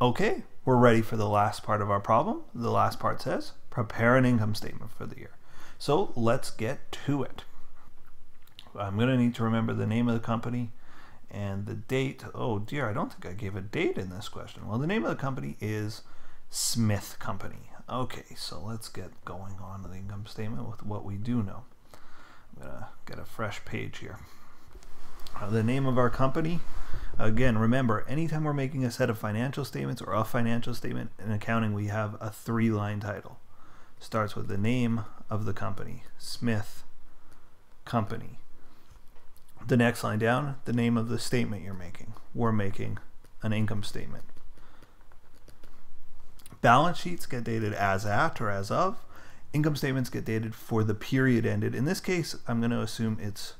Okay, we're ready for the last part of our problem. The last part says, prepare an income statement for the year. So let's get to it. I'm going to need to remember the name of the company and the date. Oh dear, I don't think I gave a date in this question. Well, the name of the company is Smith Company. Okay, so let's get going on the income statement with what we do know. I'm going to get a fresh page here. The name of our company. Again, remember, anytime we're making a set of financial statements or a financial statement in accounting, we have a three-line title. Starts with the name of the company, Smith Company. The next line down, the name of the statement you're making. We're making an income statement. Balance sheets get dated as at or as of. Income statements get dated for the period ended. In this case, I'm going to assume it's,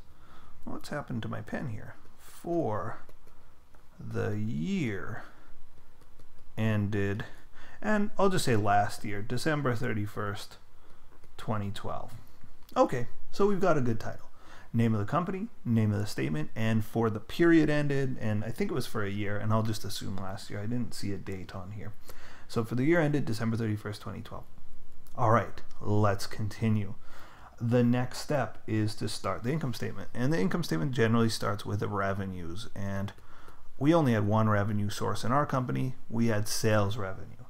what's happened to my pen here? For the year ended, and I'll just say last year, December 31st, 2012. Okay, so we've got a good title. Name of the company, name of the statement, and for the period ended, and I think it was for a year, and I'll just assume last year. I didn't see a date on here. So for the year ended, December 31st, 2012. All right, let's continue. The next step is to start the income statement, and the income statement generally starts with the revenues, and we only had one revenue source in our company. We had sales revenue,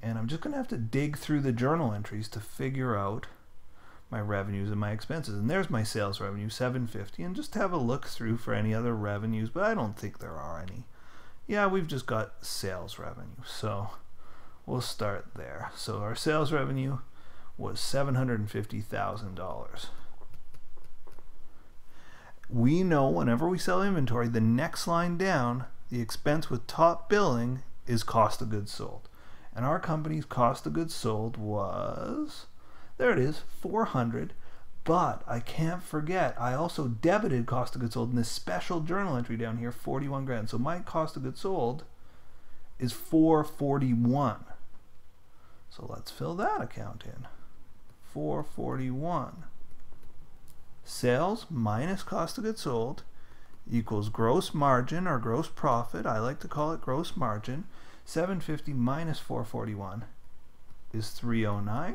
and I'm just gonna have to dig through the journal entries to figure out my revenues and my expenses. And there's my sales revenue, $750, and just have a look through for any other revenues, but I don't think there are any. Yeah, we've just got sales revenue, so we'll start there. So our sales revenue was $750,000. We know whenever we sell inventory, the next line down, the expense with top billing is cost of goods sold. And our company's cost of goods sold was, there it is, $400, but I can't forget, I also debited cost of goods sold in this special journal entry down here, 41 grand. So my cost of goods sold is 441. So let's fill that account in. 441. Sales minus cost of goods sold equals gross margin or gross profit. I like to call it gross margin. 750 minus 441 is 309.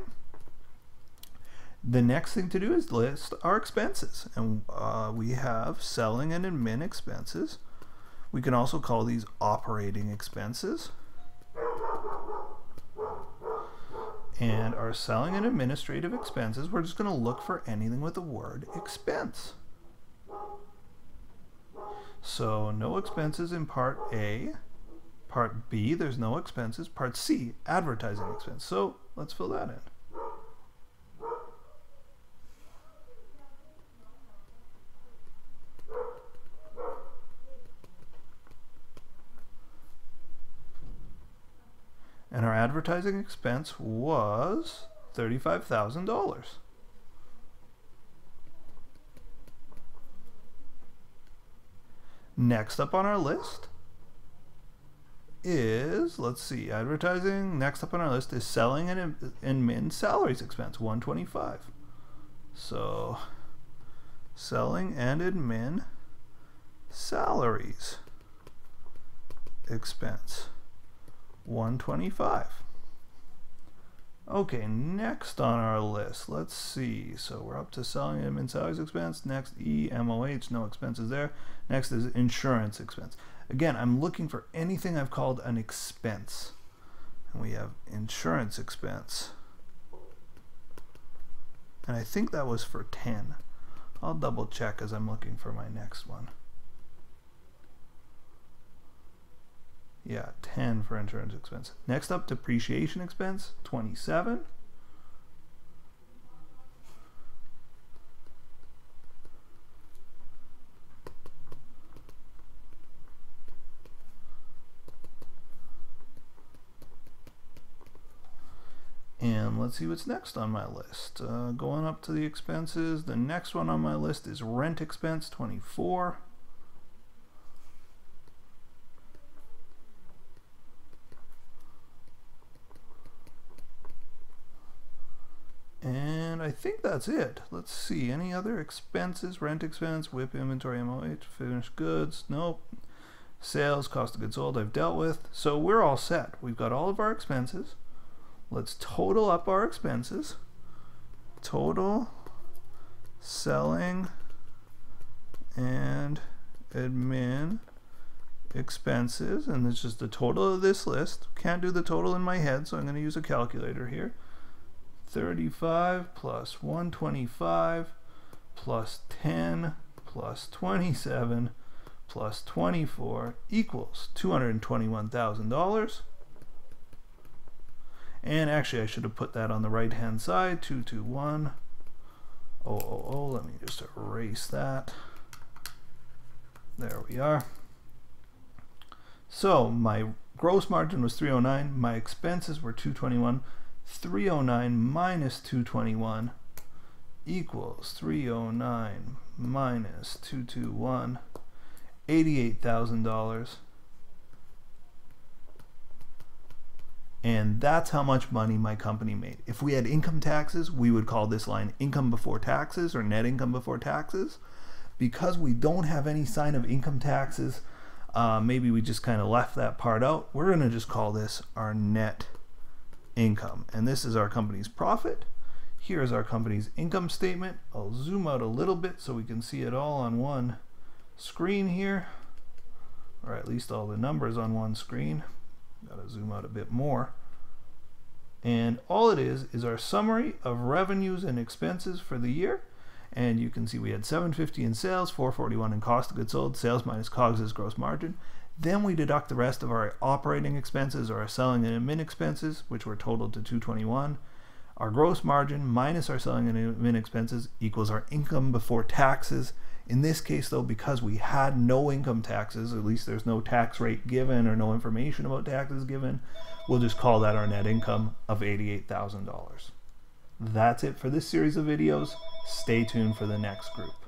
The next thing to do is list our expenses, and we have selling and admin expenses. We can also call these operating expenses. And our selling and administrative expenses, we're just going to look for anything with the word expense. So no expenses in part A. Part B, there's no expenses. Part C, advertising expense. So let's fill that in. And our advertising expense was $35,000. Next up on our list is, let's see, advertising. Next up on our list is selling and admin salaries expense, $125. So selling and admin salaries expense. 125. Okay, next on our list, let's see. So we're up to selling and admin salaries expense. Next, EMOH, no expenses there. Next is insurance expense. Again, I'm looking for anything I've called an expense. And we have insurance expense. And I think that was for 10. I'll double check as I'm looking for my next one. Yeah, 10 for insurance expense. Next up, depreciation expense, 27. And let's see what's next on my list. Going up to the expenses, the next one on my list is rent expense, 24. And I think that's it. Let's see, any other expenses? Rent expense, WIP inventory, MOH, finished goods, nope. Sales, cost of goods sold, I've dealt with. So we're all set. We've got all of our expenses. Let's total up our expenses. Total selling and admin expenses, and it's just the total of this list. Can't do the total in my head, so I'm going to use a calculator here. 35 plus 125 plus 10 plus 27 plus 24 equals $221,000. And actually, I should have put that on the right hand side. 221,000. Let me just erase that. There we are. So my gross margin was 309. My expenses were 221. 309 minus 221 equals 309 minus 221. $88,000. And that's how much money my company made. If we had income taxes, we would call this line income before taxes or net income before taxes. Because we don't have any sign of income taxes, maybe we just kind of left that part out. We're going to just call this our net income. And this is our company's profit. Here is our company's income statement. I'll zoom out a little bit so we can see it all on one screen here, or at least all the numbers on one screen. Gotta zoom out a bit more. And all it is our summary of revenues and expenses for the year. And you can see we had $750 in sales, $441 in cost of goods sold, sales minus COGS is gross margin. Then we deduct the rest of our operating expenses or our selling and admin expenses, which were totaled to $221. Our gross margin minus our selling and admin expenses equals our income before taxes. In this case, though, because we had no income taxes, at least there's no tax rate given or no information about taxes given, we'll just call that our net income of $88,000. That's it for this series of videos. Stay tuned for the next group.